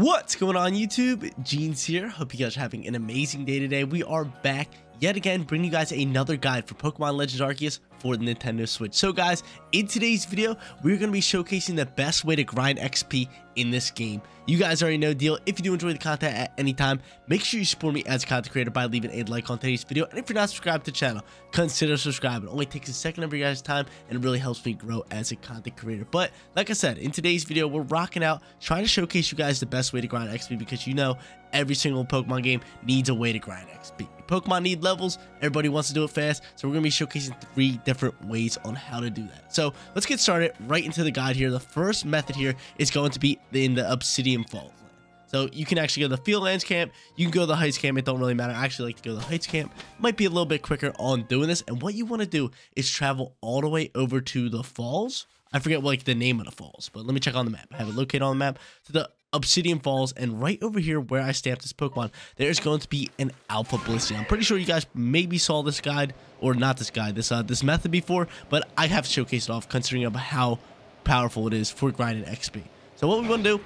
What's going on YouTube? Jeans here. Hope you guys are having an amazing day today. We are back yet again, bringing you guys another guide for Pokémon Legends Arceus for the Nintendo Switch. So guys, in today's video, we're going to be showcasing the best way to grind XP in this game. You guys already know the deal. If you do enjoy the content at any time, make sure you support me as a content creator by leaving a like on today's video. And if you're not subscribed to the channel, consider subscribing. It only takes a second of your guys' time and it really helps me grow as a content creator. But like I said, in today's video, we're rocking out, trying to showcase you guys the best way to grind XP because you know every single Pokemon game needs a way to grind XP. Pokemon need levels, everybody wants to do it fast, so we're going to be showcasing three different ways on how to do that. So let's get started right into the guide here. The first method here is going to be in the Obsidian Falls. So you can actually go to the Fieldlands camp, you can go to the Heights camp, it don't really matter. I actually like to go to the Heights camp. Might be a little bit quicker on doing this. And what you want to do is travel all the way over to the falls. I forget like the name of the falls, but let me check on the map. I have it located on the map. So the Obsidian Falls, and right over here where I stamped this Pokemon, there's going to be an Alpha Blissey. I'm pretty sure you guys maybe saw this guide, or not this guide, this method before, but I have showcased it off considering of how powerful it is for grinding XP. So what we want to do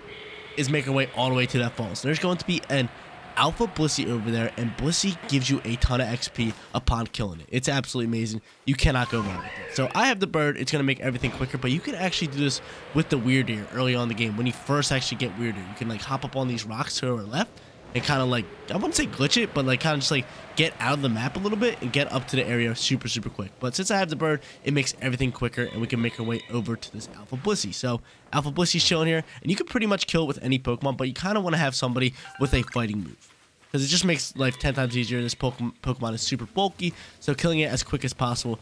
is make our way all the way to that falls. So there's going to be an Alpha Blissey over there, and Blissey gives you a ton of XP upon killing it. It's absolutely amazing. You cannot go wrong with it. So I have the bird. It's going to make everything quicker, but you can actually do this with the Wyrdeer early on in the game. When you first actually get Wyrdeer, you can like hop up on these rocks to our left and kind of like, I wouldn't say glitch it, but like kind of just like get out of the map a little bit and get up to the area super, super quick. But since I have the bird, it makes everything quicker and we can make our way over to this Alpha Blissey. So Alpha Blissey's chilling here and you can pretty much kill it with any Pokemon, but you kind of want to have somebody with a fighting move because it just makes life 10 times easier. This Pokemon is super bulky, so killing it as quick as possible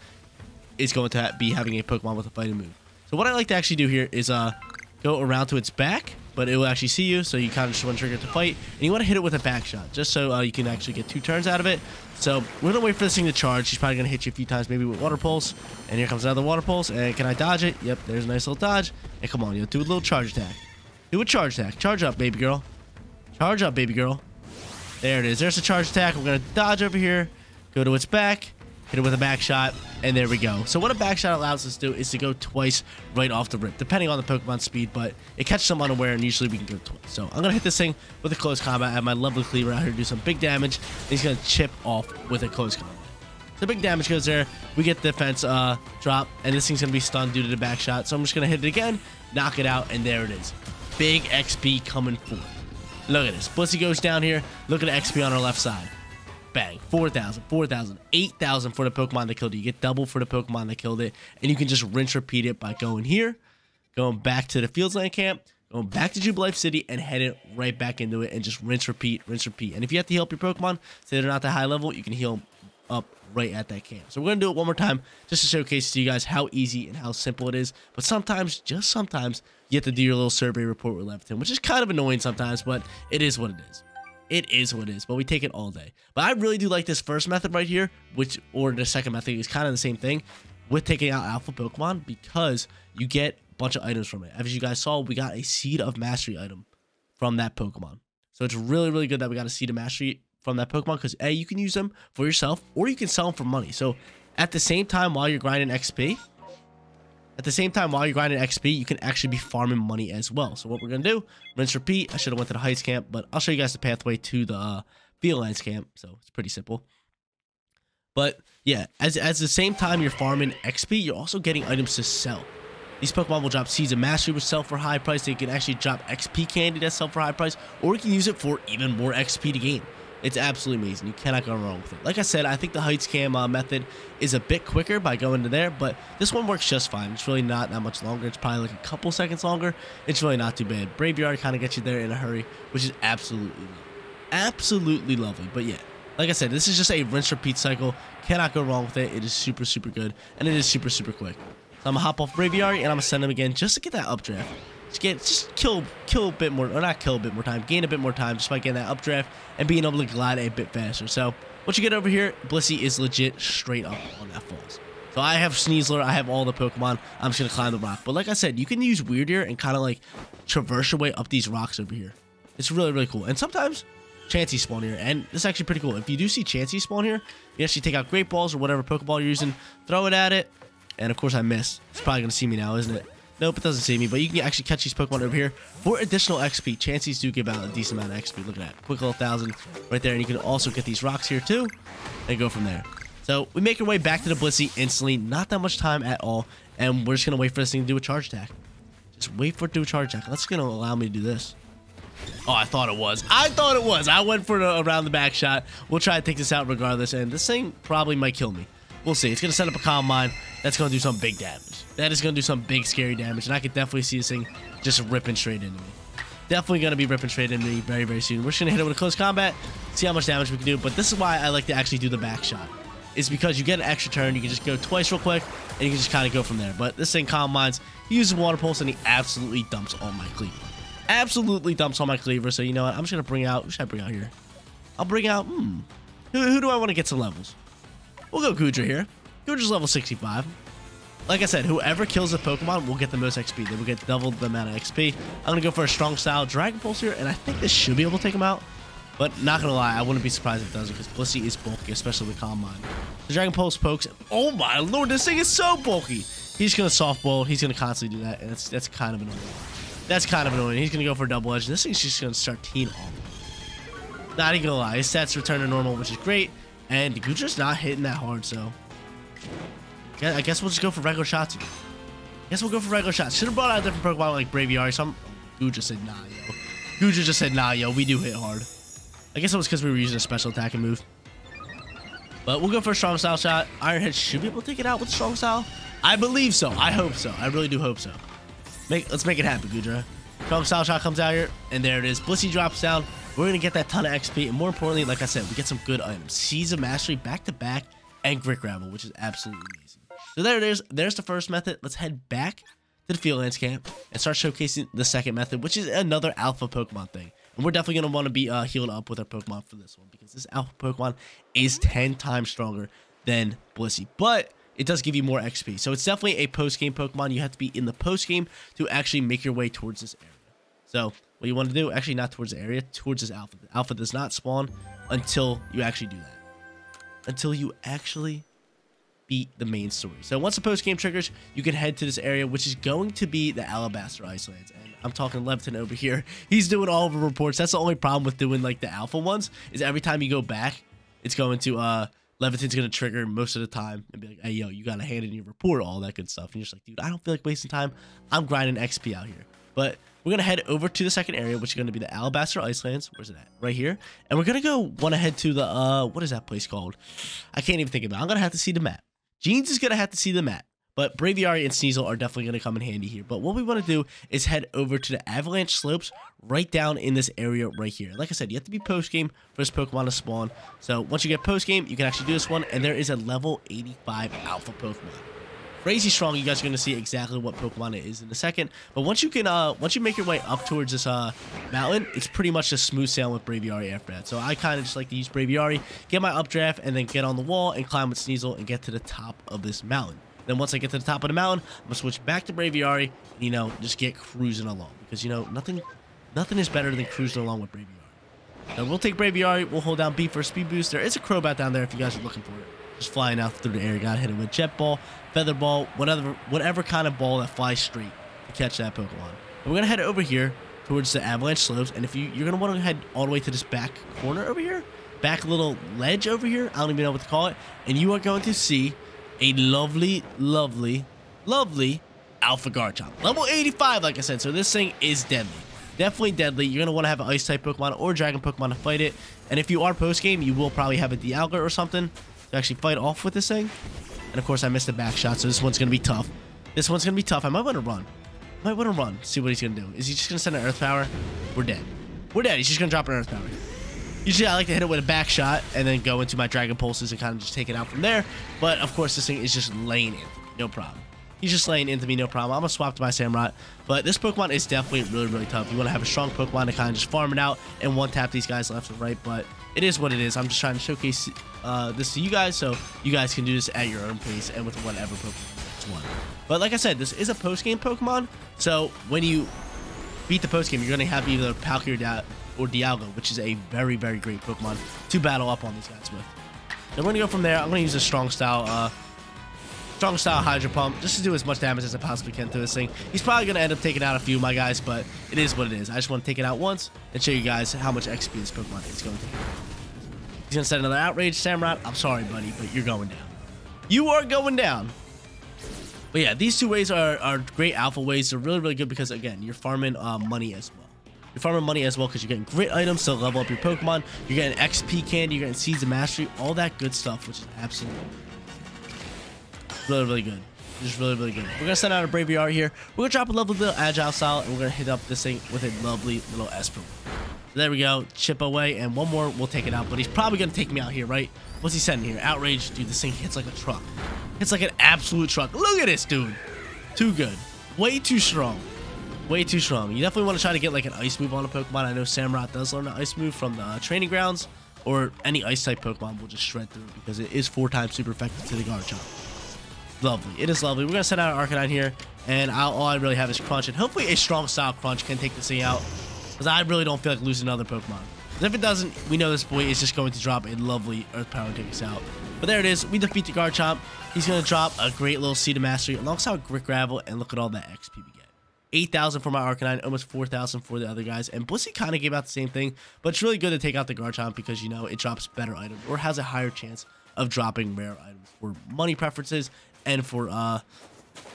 is going to be having a Pokemon with a fighting move. So what I like to actually do here is go around to its back, but it will actually see you, so you kind of just want to trigger it to fight, and you want to hit it with a back shot, just so you can actually get two turns out of it. So we're going to wait for this thing to charge. She's probably going to hit you a few times, maybe with Water Pulse, and here comes another Water Pulse, and can I dodge it? Yep, there's a nice little dodge, and come on, you'll do a little charge attack. Do a charge attack. Charge up, baby girl. Charge up, baby girl. There it is. There's a charge attack. We're going to dodge over here, go to its back, hit it with a back shot, and there we go. So what a back shot allows us to do is to go twice right off the rip, depending on the Pokemon speed, but it catches them unaware, and usually we can go twice. So I'm going to hit this thing with a close combat. I have my lovely cleaver out here to do some big damage, and he's going to chip off with a close combat. So big damage goes there. We get the defense drop, and this thing's going to be stunned due to the back shot. So I'm just going to hit it again, knock it out, and there it is. Big XP coming forward. Look at this. Blissey goes down here. Look at the XP on our left side. Bang, 4,000, 4,000, 8,000 for the Pokemon that killed it. You get double for the Pokemon that killed it, and you can just rinse repeat it by going here, going back to the Fieldsland camp, going back to Jubilife City, and heading right back into it, and just rinse repeat. And if you have to heal up your Pokemon, say they're not that high level, you can heal them up right at that camp. So we're going to do it one more time just to showcase to you guys how easy and how simple it is. But sometimes, just sometimes, you have to do your little survey report with Leviton, which is kind of annoying sometimes, but it is what it is. It is what it is, but we take it all day. But I really do like this first method right here, which, or the second method is kind of the same thing with taking out alpha Pokemon, because you get a bunch of items from it. As you guys saw, we got a Seed of Mastery item from that Pokemon. So it's really, really good that we got a Seed of Mastery from that Pokemon, because A, you can use them for yourself, or you can sell them for money. So at the same time, while you're grinding XP, you can actually be farming money as well. So what we're going to do, rinse, repeat. I should have went to the Heights camp, but I'll show you guys the pathway to the Fieldlands camp. So it's pretty simple. But yeah, as the same time you're farming XP, you're also getting items to sell. These Pokemon will drop Seeds of Mastery, which sell for high price. They can actually drop XP candy that sell for high price, or you can use it for even more XP to gain. It's absolutely amazing. You cannot go wrong with it. Like I said, I think the Heights Cam method is a bit quicker by going to there, but this one works just fine. It's really not that much longer. It's probably like a couple seconds longer. It's really not too bad. Braveyard kind of gets you there in a hurry, which is absolutely lovely. Absolutely lovely. But yeah, like I said, this is just a rinse-repeat cycle. Cannot go wrong with it. It is super, super good, and it is super, super quick. So I'm going to hop off Braveyard, and I'm going to send him again just to get that updraft. Just kill a bit more, or not kill a bit more time, gain a bit more time just by getting that updraft and being able to glide a bit faster. So once you get over here, Blissey is legit straight up on that falls. So I have Sneasler, I have all the Pokemon. I'm just gonna climb the rock. But like I said, you can use Wyrdeer and kind of like traverse your way up these rocks over here. It's really, really cool. And sometimes Chansey spawn here, and this is actually pretty cool. If you do see Chansey spawn here, you actually take out Great Balls or whatever Pokeball you're using, throw it at it, and of course I missed. It's probably gonna see me now, isn't it? Nope, it doesn't save me, but you can actually catch these Pokemon over here for additional XP. Chances do give out a decent amount of XP. Look at that. Quick little 1,000 right there. And you can also get these rocks here too and go from there. So we make our way back to the Blissey instantly. Not that much time at all. And we're just going to wait for this thing to do a charge attack. Just wait for it to do a charge attack. That's going to allow me to do this. Oh, I thought it was. I thought it was. I went for a round the back shot. We'll try to take this out regardless. And this thing probably might kill me. We'll see. It's going to set up a Calm Mind. That's going to do some big damage. That is going to do some big, scary damage. And I could definitely see this thing just ripping straight into me. Definitely going to be ripping straight into me very, very soon. We're just going to hit it with a close combat. See how much damage we can do. But this is why I like to actually do the back shot. It's because you get an extra turn. You can just go twice real quick. And you can just kind of go from there. But this thing, Calm Minds, he uses Water Pulse. And he absolutely dumps all my cleaver. Absolutely dumps all my cleaver. So you know what? I'm just going to bring out... Who should I bring out here? I'll bring out... Who do I want to get some levels? We'll go Goodra here. Goodra's level 65. Like I said, whoever kills the Pokemon will get the most XP. They will get double the amount of XP. I'm going to go for a strong style Dragon Pulse here, and I think this should be able to take him out. But not going to lie, I wouldn't be surprised if it doesn't, because Blissey is bulky, especially with Calm Mind. The Dragon Pulse pokes. Oh my lord, this thing is so bulky. He's going to softball. He's going to constantly do that, and that's kind of annoying. That's kind of annoying. He's going to go for a double edge. This thing's just going to start teeing off. Not even going to lie. His stats return to normal, which is great. And Goodra's not hitting that hard, so yeah, I guess we'll just go for regular shots. Should have brought out a different Pokemon like Braviary. So Goodra said nah, yo. Goodra just said nah, yo. We do hit hard. I guess it was because we were using a special attacking move. But we'll go for a strong style shot. Ironhead should be able to take it out with strong style. I believe so. I hope so. I really do hope so. Let's make it happen, Goodra. Strong style shot comes out here, and there it is. Blissey drops down. We're going to get that ton of XP, and more importantly, like I said, we get some good items. Seas of Mastery, back-to-back, and Grit Gravel, which is absolutely amazing. So there it is. There's the first method. Let's head back to the Fieldlands camp and start showcasing the second method, which is another Alpha Pokemon thing. And we're definitely going to want to be healed up with our Pokemon for this one, because this Alpha Pokemon is 10 times stronger than Blissey. But it does give you more XP, so it's definitely a post-game Pokemon. You have to be in the post-game to actually make your way towards this area. So what you want to do, actually not towards the area, towards this alpha. The alpha does not spawn until you actually do that. Until you actually beat the main story. So once the post-game triggers, you can head to this area, which is going to be the Alabaster Icelands. And I'm talking Levton over here. He's doing all of the reports. That's the only problem with doing like the alpha ones, is every time you go back, it's going to, Levitin's going to trigger most of the time and be like, hey, yo, you got to hand in your report, all that good stuff. And you're just like, dude, I don't feel like wasting time. I'm grinding XP out here. But we're going to head over to the second area, which is going to be the Alabaster Icelands. Where's it at? Right here. And we're going to go want to head to the, what is that place called? I can't even think about it. I'm going to have to see the map. Jeans is going to have to see the map. But Braviary and Sneasel are definitely going to come in handy here. But what we want to do is head over to the Avalanche Slopes right down in this area right here. Like I said, you have to be post-game for this Pokemon to spawn. So once you get post-game, you can actually do this one. And there is a level 85 Alpha Pokemon. Crazy strong. You guys are going to see exactly what Pokemon it is in a second. But once you can, once you make your way up towards this mountain, it's pretty much just smooth sailing with Braviary after that. So I kind of just like to use Braviary, get my updraft, and then get on the wall and climb with Sneasel and get to the top of this mountain. Then once I get to the top of the mountain, I'm going to switch back to Braviary, and, you know, just get cruising along. Because, you know, nothing is better than cruising along with Braviary. Now, we'll take Braviary. We'll hold down B for a speed boost. There is a Crobat down there if you guys are looking for it. Just flying out through the air. Got hit him with Jet Ball, Feather Ball, whatever kind of ball that flies straight to catch that Pokemon. And we're going to head over here towards the Avalanche Slopes. And if you're going to want to head all the way to this back corner over here, back little ledge over here. I don't even know what to call it. And you are going to see a lovely, lovely, lovely Alpha Garchomp. Level 85, like I said. So this thing is deadly. Definitely deadly. You're going to want to have an Ice-type Pokemon or Dragon Pokemon to fight it. And if you are post-game, you will probably have a Dialga or something to actually fight off with this thing. And of course, I missed the back shot, so this one's going to be tough. I might want to run. See what he's going to do. Is he just going to send an Earth Power? We're dead. He's just going to drop an Earth Power. Usually, I like to hit it with a back shot and then go into my Dragon Pulses and kind of just take it out from there. But of course, this thing is just laying into me. No problem. He's just laying into me. No problem. I'm going to swap to my Samurott. But this Pokemon is definitely really, really tough. You want to have a strong Pokemon to kind of just farm it out and one-tap these guys left and right. But it is what it is. I'm just trying to showcase this to you guys, so you guys can do this at your own pace and with whatever Pokemon you want. But like I said, this is a post-game Pokemon. So when you beat the post-game, you're going to have either Palkia or Dialga, which is a very, very great Pokemon to battle up on these guys with. Now we're going to go from there. I'm going to use a strong style Strong style Hydro Pump just to do as much damage as I possibly can to this thing. He's probably going to end up taking out a few of my guys, but it is what it is. I just want to take it out once and show you guys how much XP this Pokemon is going to take. He's going to set another Outrage, Samurott. I'm sorry, buddy, but you're going down. You are going down. But yeah, these two ways are great alpha ways. They're really, really good because, again, you're farming money as well. You're farming money as well because you're getting great items to level up your Pokemon. You're getting XP candy. You're getting Seeds of Mastery. All that good stuff, which is absolutely really, really good. Just really, really good. We're going to send out a Braviary here. We're going to drop a lovely little Agile style, and we're going to hit up this thing with a lovely little Esper. There we go. Chip away, and one more will take it out, but he's probably going to take me out here, right? What's he sending here? Outrage. Dude, this thing hits like a truck. It's like an absolute truck. Look at this, dude. Too good. Way too strong. Way too strong. You definitely want to try to get like an ice move on a Pokemon. I know Samurott does learn an ice move from the training grounds, or any ice type Pokemon will just shred through it because it is 4 times super effective to the Garchomp. Lovely. It is lovely. We're going to send out Arcanine here, and all I really have is Crunch, and hopefully a strong style Crunch can take this thing out because I really don't feel like losing another Pokemon. Because if it doesn't, we know this boy is just going to drop a lovely Earth Power and take us out. But there it is. We defeat the Garchomp. He's going to drop a great little Seed of Mastery alongside Grit Gravel, and look at all that XP we get. 8,000 for my Arcanine, almost 4,000 for the other guys. And Blissey kind of gave out the same thing, but it's really good to take out the Garchomp because, you know, it drops better items or has a higher chance of dropping rare items for money preferences and for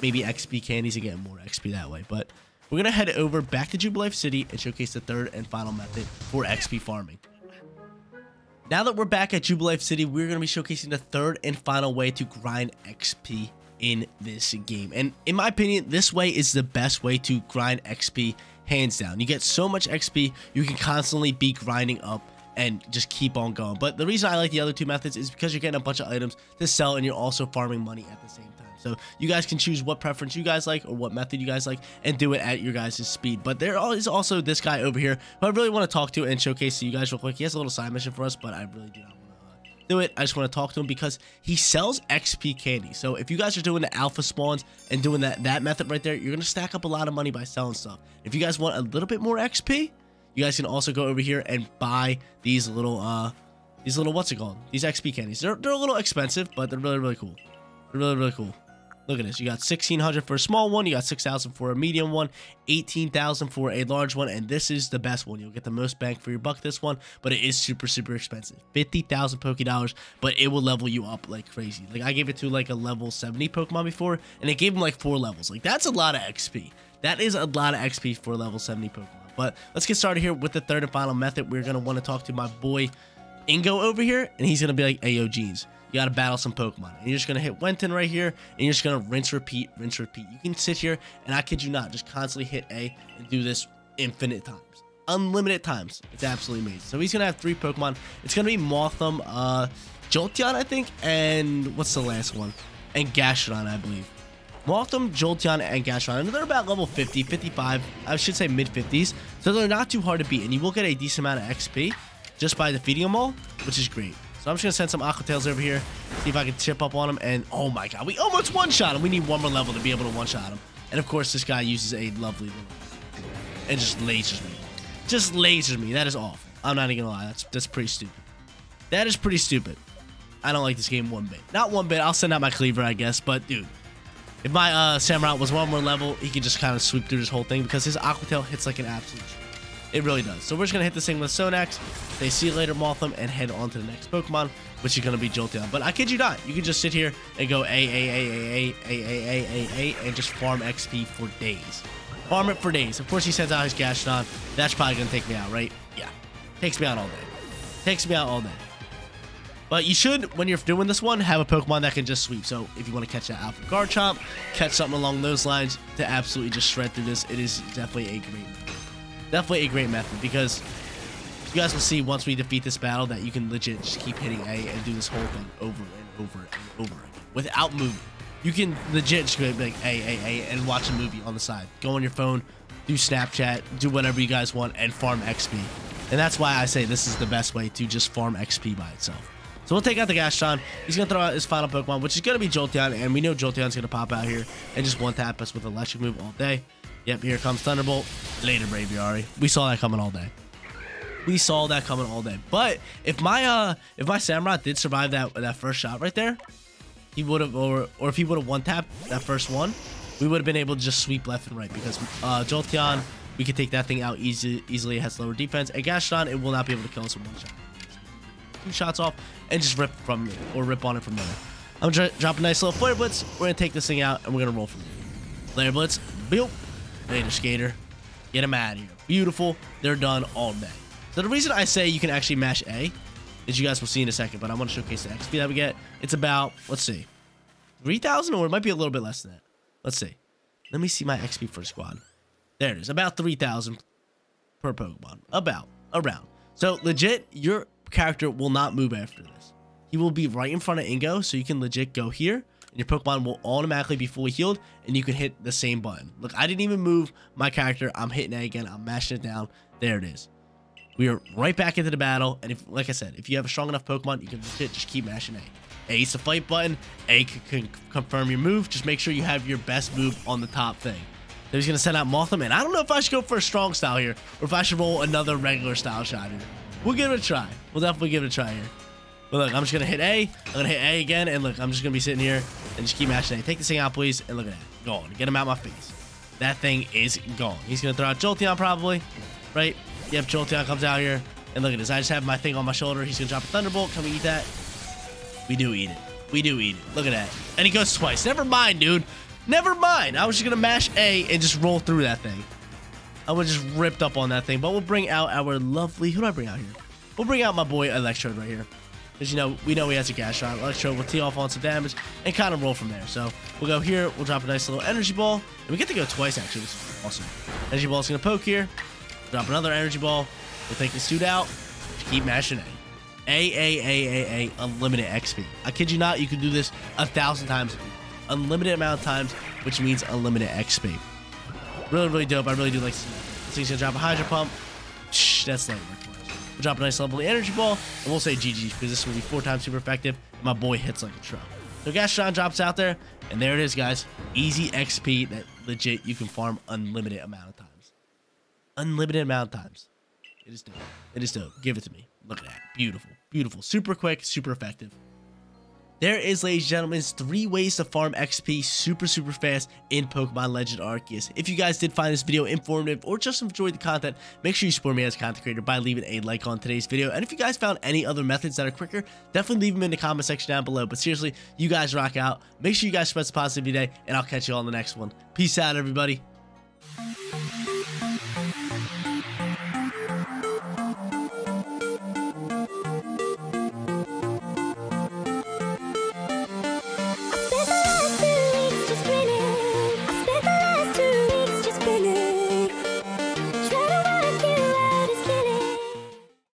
maybe XP candies and getting more XP that way. But we're going to head over back to Jubilife City and showcase the third and final method for XP farming. Now that we're back at Jubilife City, we're going to be showcasing the third and final way to grind XP in this game. And in my opinion, this way is the best way to grind XP, hands down. You get so much XP, you can constantly be grinding up and just keep on going. But the reason I like the other two methods is because you're getting a bunch of items to sell and you're also farming money at the same time. So you guys can choose what preference you guys like or what method you guys like and do it at your guys' speed. But there is also this guy over here who I really want to talk to and showcase to you guys real quick. He has a little side mission for us, but I really do not want to do it. I just want to talk to him because he sells XP candy. So if you guys are doing the alpha spawns and doing that method right there, you're going to stack up a lot of money by selling stuff. If you guys want a little bit more XP, you guys can also go over here and buy these little, what's it called? These XP candies. They're a little expensive, but they're really, really cool. They're really, really cool. Look at this. You got 1,600 for a small one. You got 6,000 for a medium one, 18,000 for a large one. And this is the best one. You'll get the most bang for your buck, this one, but it is super, super expensive. 50,000 Pokédollars, but it will level you up like crazy. Like I gave it to like a level 70 Pokemon before, and it gave him like 4 levels. Like that's a lot of XP. That is a lot of XP for a level 70 Pokemon. But let's get started here with the third and final method. We're going to want to talk to my boy Ingo over here, and he's going to be like, "Ayo, Jeans, you got to battle some Pokemon." And you're just going to hit Wenten right here, and you're just going to rinse, repeat, rinse, repeat. You can sit here, and I kid you not, just constantly hit A and do this infinite times. Unlimited times. It's absolutely amazing. So he's going to have 3 Pokemon. It's going to be Mothim, Jolteon, I think, and what's the last one? And Gastrodon, I believe. Mothim, Jolteon, and Gastrodon. And they're about level 50, 55, I should say mid-50s. So they're not too hard to beat, and you will get a decent amount of XP just by defeating them all, which is great. So I'm just going to send some Aqua Tails over here, see if I can chip up on him, and oh my god, we almost one-shot him. We need one more level to be able to one-shot him. And of course, this guy uses a lovely little, and just lasers me. Just lasers me. That is awful. I'm not even going to lie. That's pretty stupid. That is pretty stupid. I don't like this game one bit. Not one bit. I'll send out my cleaver, I guess, but dude, if my Samurott was one more level, he could just kind of sweep through this whole thing because his Aqua Tail hits like an absolute shit. It really does. So we're just going to hit this thing with Sonax. They see you later, Mothim, and head on to the next Pokemon, which is going to be Jolteon. But I kid you not, you can just sit here and go and just farm XP for days. Farm it for days. Of course, he sends out his Gastrodon. That's probably going to take me out, right? Yeah. Takes me out all day. Takes me out all day. But you should, when you're doing this one, have a Pokemon that can just sweep. So if you want to catch that Alpha Garchomp, catch something along those lines to absolutely just shred through this, it is definitely a great move. Definitely a great method because you guys will see once we defeat this battle that you can legit just keep hitting A and do this whole thing over and over and over again without moving. You can legit just go like A and watch a movie on the side. Go on your phone, do Snapchat, do whatever you guys want and farm XP. And that's why I say this is the best way to just farm XP by itself. So we'll take out the Gastrodon. He's going to throw out his final Pokemon, which is going to be Jolteon. And we know Jolteon's going to pop out here and just one-tap us with electric move all day. Yep, here comes Thunderbolt. Later, Braviary. We saw that coming all day. We saw that coming all day. But if my Samurott did survive that first shot right there, he would have, or if he would have one-tapped that first one, we would have been able to just sweep left and right, because Jolteon, we could take that thing out easily. It has lower defense. And Gastrodon, it will not be able to kill us with one shot. Two shots off and just rip from it, or rip on it from there. I'm going to drop a nice little Flare Blitz. We're going to take this thing out, and we're going to roll from there. Flare Blitz. Boop. Later, Skater. Get him out of here. Beautiful. They're done all day. So the reason I say you can actually mash A, as you guys will see in a second, but I want to showcase the XP that we get. It's about, let's see, 3,000, or it might be a little bit less than that. Let's see. Let me see my XP for squad. There it is. About 3,000 per Pokemon. About. Around. So, legit, your character will not move after this. He will be right in front of Ingo, so you can legit go here, and your Pokemon will automatically be fully healed, and you can hit the same button. Look, I didn't even move my character. I'm hitting A again. I'm mashing it down. There it is. We are right back into the battle, and if, like I said, if you have a strong enough Pokemon, you can just keep mashing A. A is the fight button. A can confirm your move. Just make sure you have your best move on the top thing. Then he's going to send out Mothim, and I don't know if I should go for a strong style here, or if I should roll another regular style shot here. We'll give it a try. We'll definitely give it a try here. But look, I'm just going to hit A. I'm going to hit A again, and look, I'm just going to be sitting here and just keep mashing A. Take this thing out, please, and look at that. Gone. Get him out of my face. That thing is gone. He's going to throw out Jolteon probably, right? Yep, Jolteon comes out here, and look at this. I just have my thing on my shoulder. He's going to drop a Thunderbolt. Can we eat that? We do eat it. We do eat it. Look at that. And he goes twice. Never mind, dude. Never mind. I was just going to mash A and just roll through that thing. I was just ripped up on that thing. But we'll bring out our lovely... Who do I bring out here? We'll bring out my boy Electrode right here. Because, you know he has a Gastrodon. Electrode will tee off on some damage and kind of roll from there. So we'll go here. We'll drop a nice little Energy Ball. And we get to go twice, actually. Which is awesome. Energy Ball's going to poke here. Drop another Energy Ball. We'll take this dude out. Keep mashing A. Unlimited XP. I kid you not, you can do this 1,000 times. Unlimited amount of times, which means unlimited XP. Really, really dope. I really do like this. This thing's going to drop a Hydro Pump. Shh, that's not working. We'll drop a nice level Energy Ball, and we'll say GG, because this will be 4 times super effective. My boy hits like a truck. So Gastrodon drops out there, and there it is, guys. Easy XP that legit you can farm unlimited amount of times. Unlimited amount of times. It is dope. It is dope. Give it to me. Look at that. Beautiful. Beautiful. Super quick. Super effective. There is, ladies and gentlemen, 3 ways to farm XP super, super fast in Pokemon Legends Arceus. If you guys did find this video informative or just enjoyed the content, make sure you support me as a content creator by leaving a like on today's video. And if you guys found any other methods that are quicker, definitely leave them in the comment section down below. But seriously, you guys rock out. Make sure you guys spread some positivity today, and I'll catch you all in the next one. Peace out, everybody.